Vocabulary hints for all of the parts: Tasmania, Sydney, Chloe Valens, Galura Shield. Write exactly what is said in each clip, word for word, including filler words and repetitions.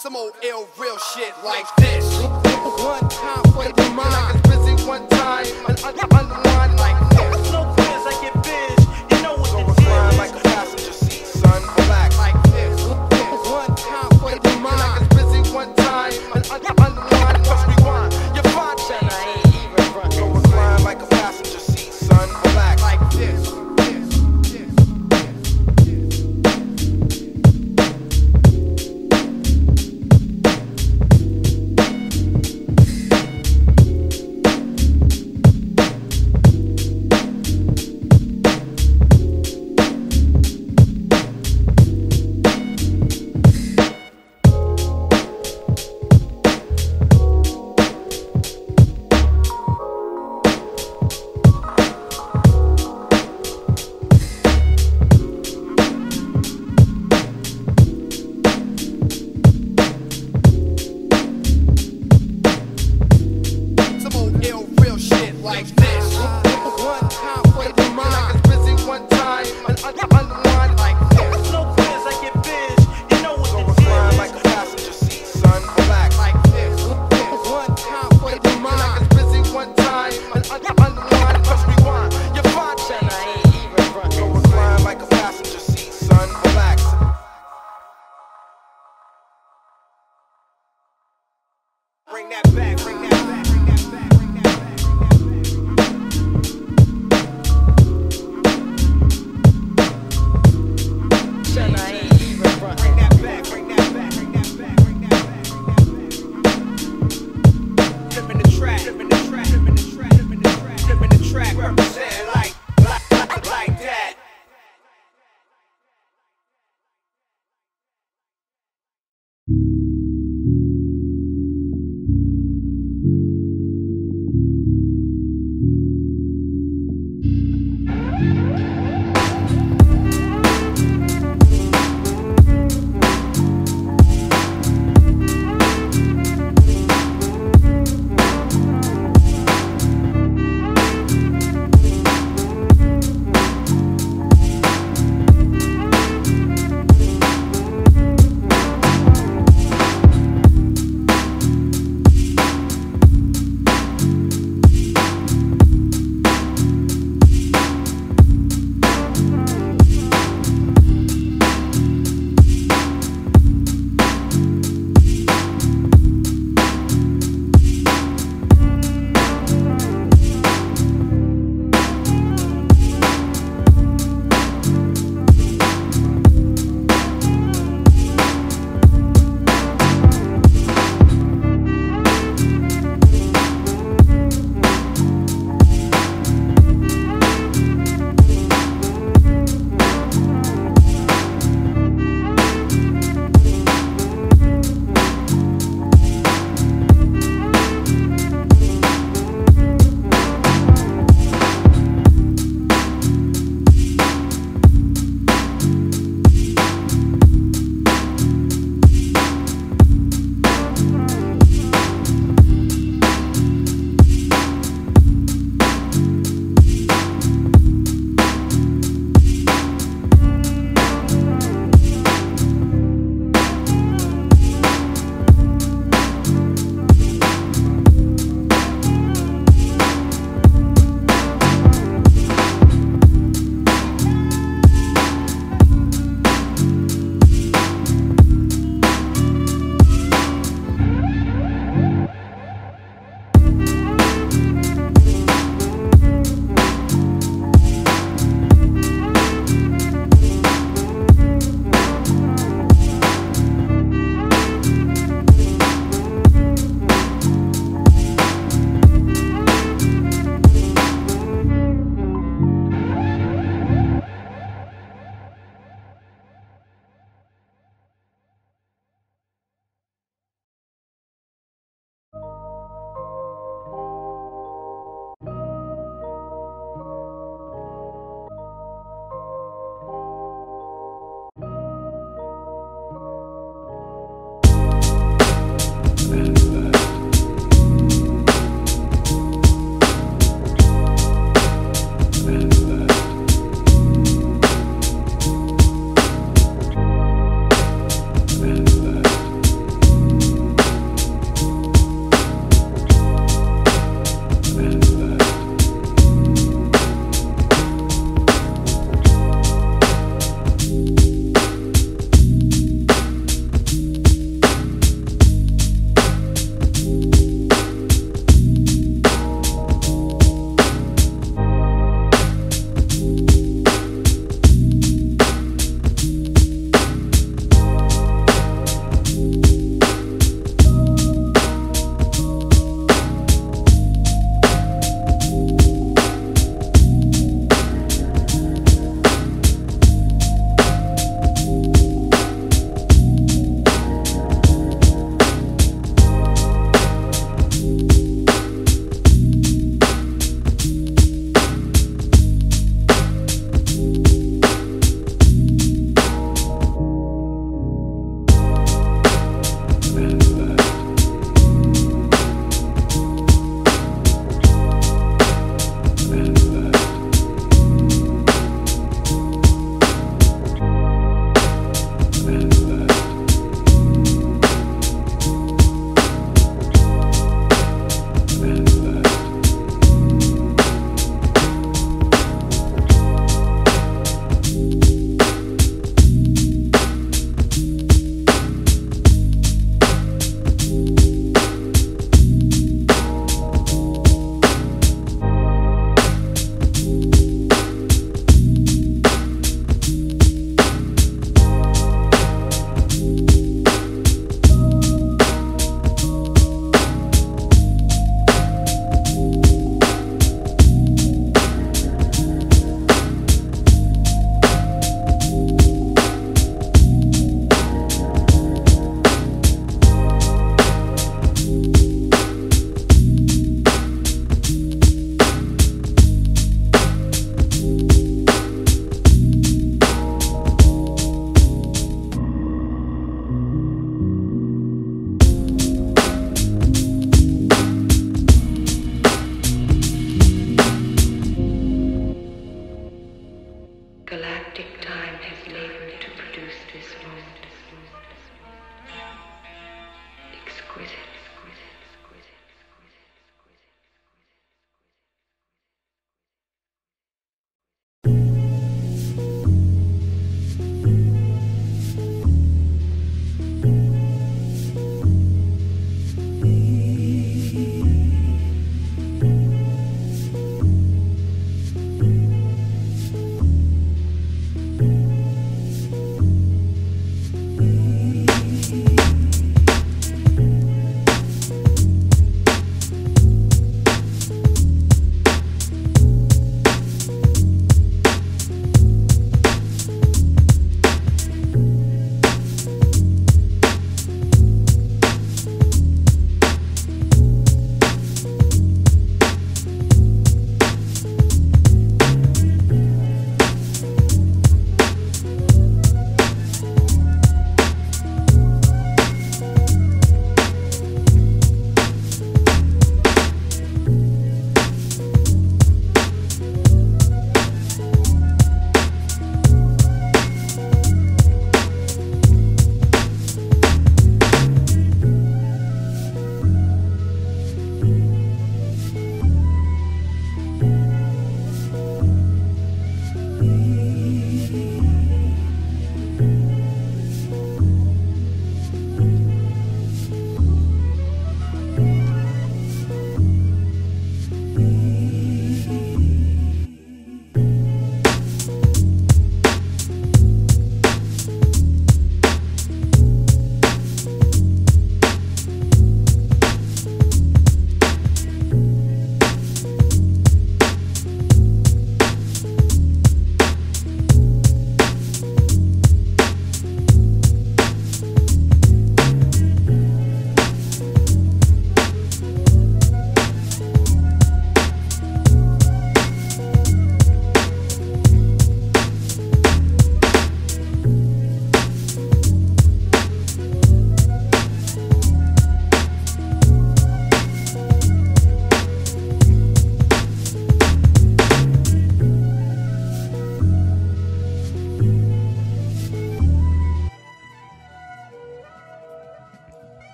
Some old ill real shit like this. One time for the mind, it's busy one time, an underline like this. No quiz, I get biz, you know what the deal is. Like a passenger seat, son, relax like this. One time for the mind, it's busy one time, an underline. Let's rewind, your podcast. I ain't even front. Go recline like a passenger seat, son, relax like this. Like this. One time for the mind, it's busy one time, an underline like this. No quiz, I get biz, you know what the deal is. Like a passenger seat, son, relax like this. One time for the mind, it's busy one time, an underline. Let's rewind, your podcast. I ain't even front. Go recline like a passenger seat, son, relax. Bring that back, bring that back, bring that back.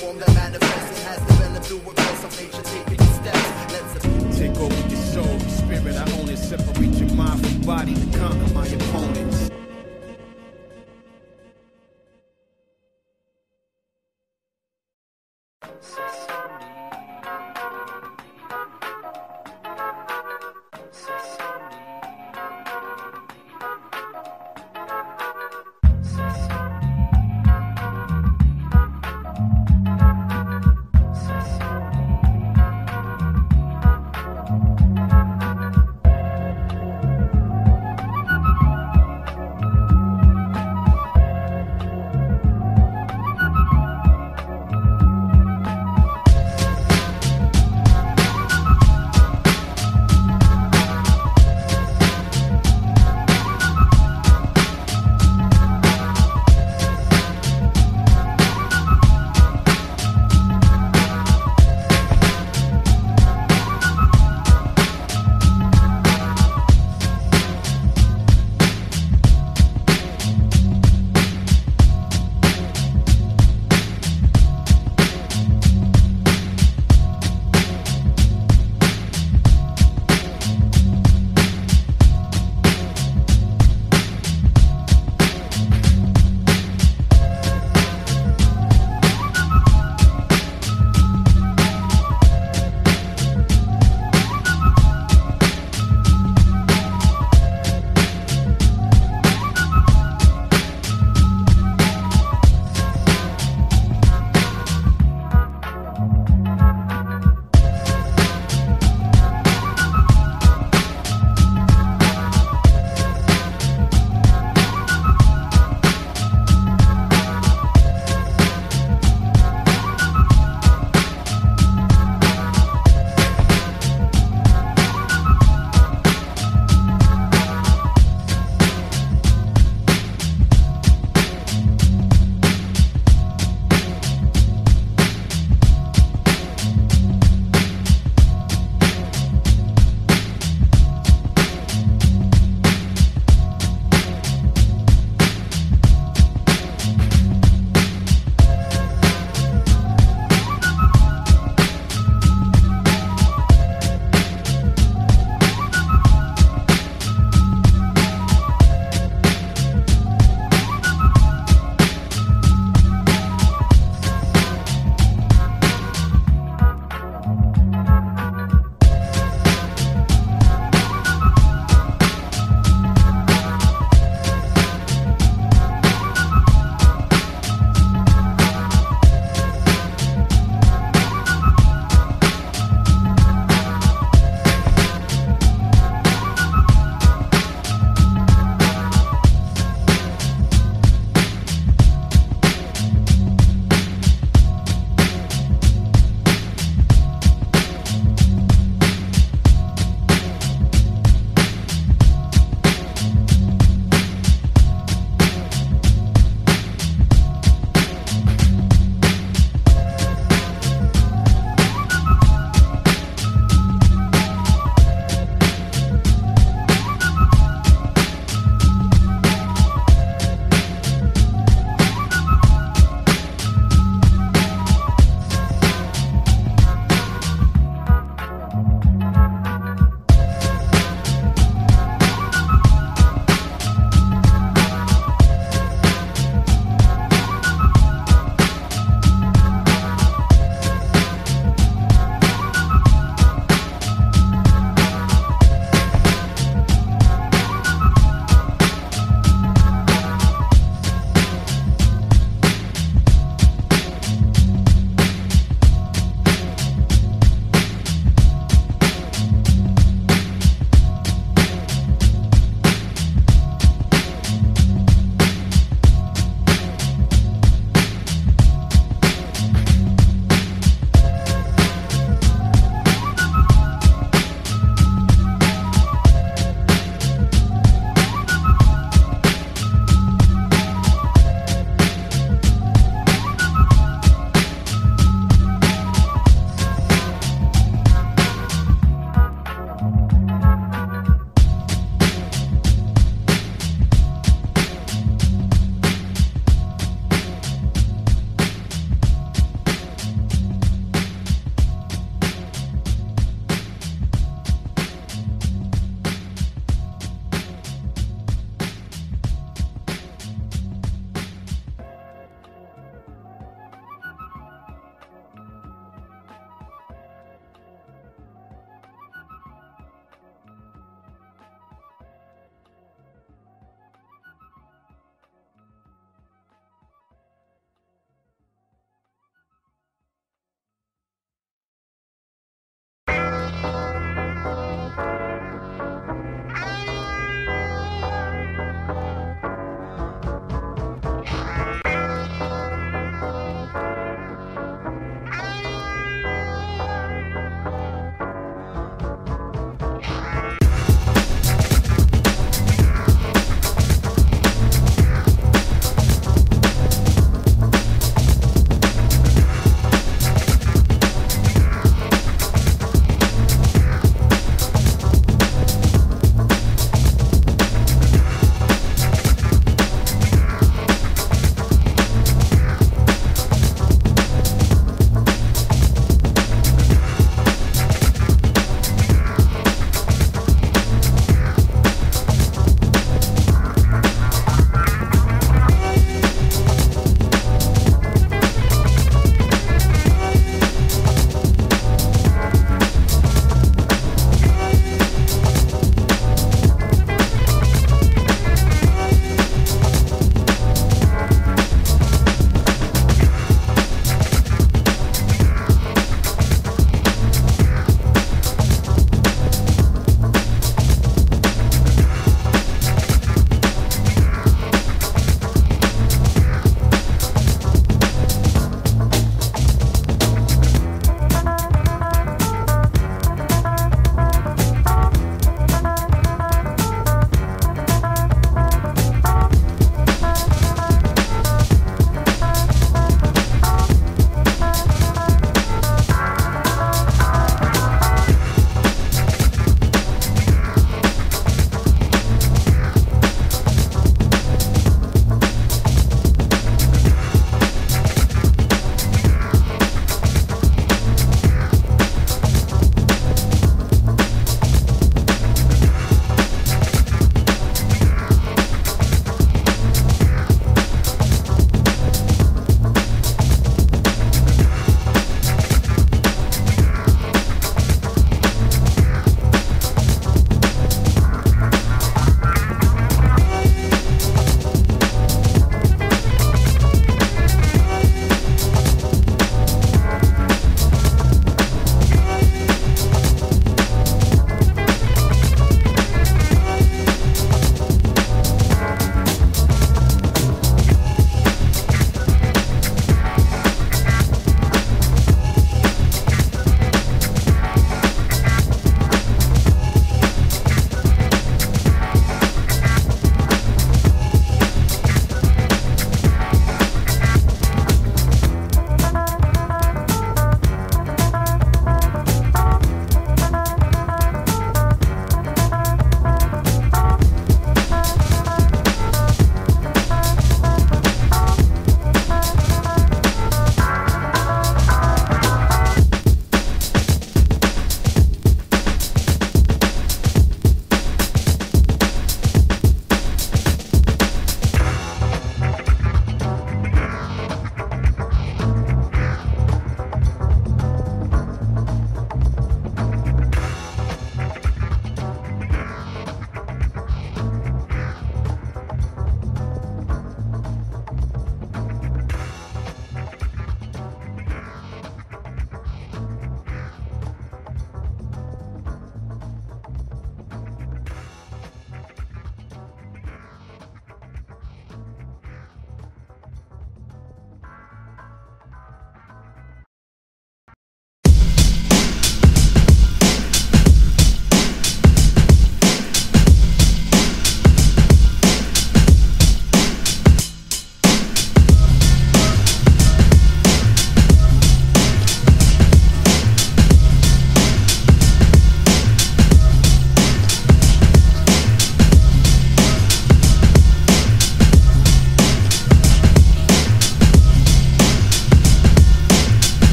form that manifests and has developed through a course of nature taking its steps. Let's take over your soul, your spirit. I only separate your mind from body to conquer my opponents.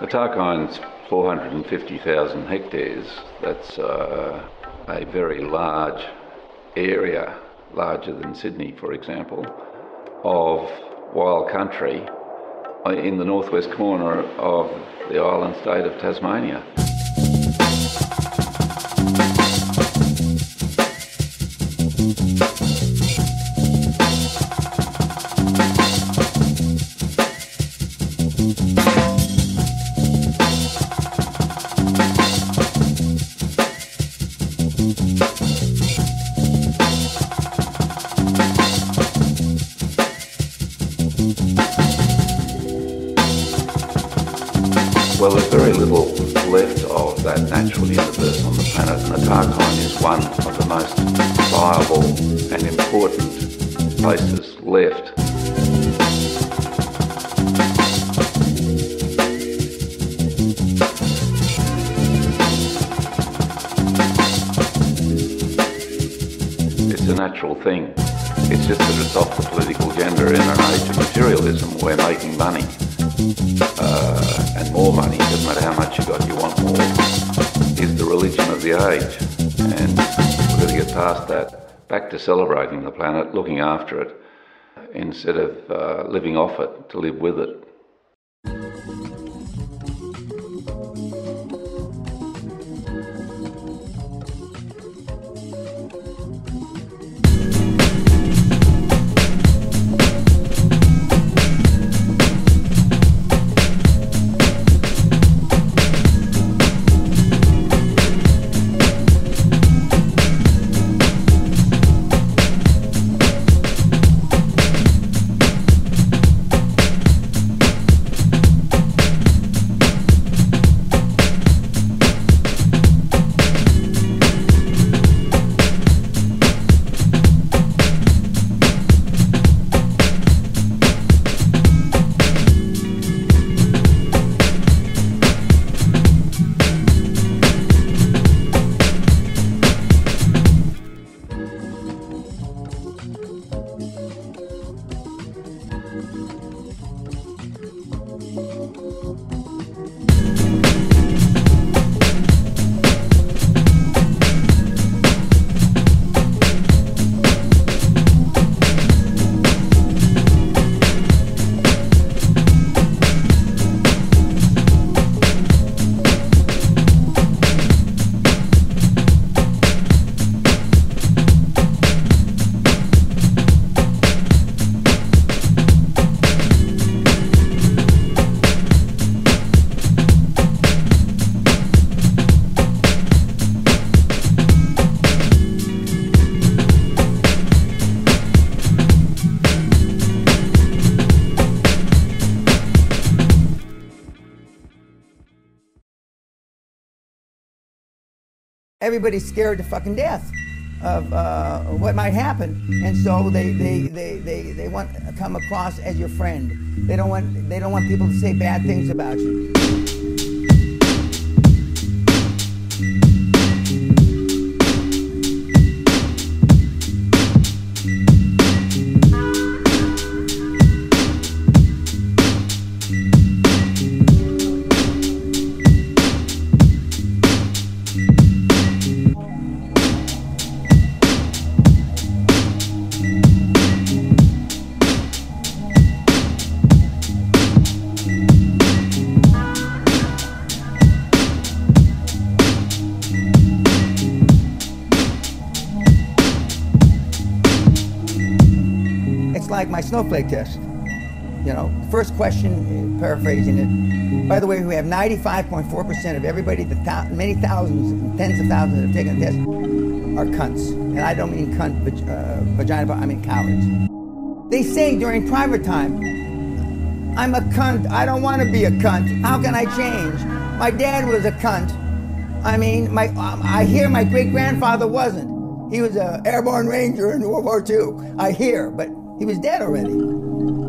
The Tarkine's four hundred fifty thousand hectares. That's uh, a very large area, larger than Sydney, for example, of wild country in the northwest corner of the island state of Tasmania. Well, there's very little left of that natural universe on the planet, and the Tarkine is one of the most viable and important places left. It's a natural thing. It's just that it's off the political agenda in an age of materialism. We're making money. Uh, and more money, doesn't matter how much you got, you want more, is the religion of the age. And we've got to get past that, back to celebrating the planet, looking after it, instead of uh, living off it, to live with it. Everybody's scared to fucking death of uh, what might happen, and so they they, they, they they want to come across as your friend. They don't want they don't want people to say bad things about you. Like my snowflake test, you know, first question, paraphrasing it, by the way, we have ninety-five point four percent of everybody, the th many thousands, tens of thousands that have taken the test are cunts, and I don't mean cunt, but, uh, vagina, but I mean cowards. They say during private time, I'm a cunt, I don't want to be a cunt, how can I change? My dad was a cunt, I mean, my, um, I hear my great-grandfather wasn't, he was an airborne ranger in World War Two, I hear, but he was dead already.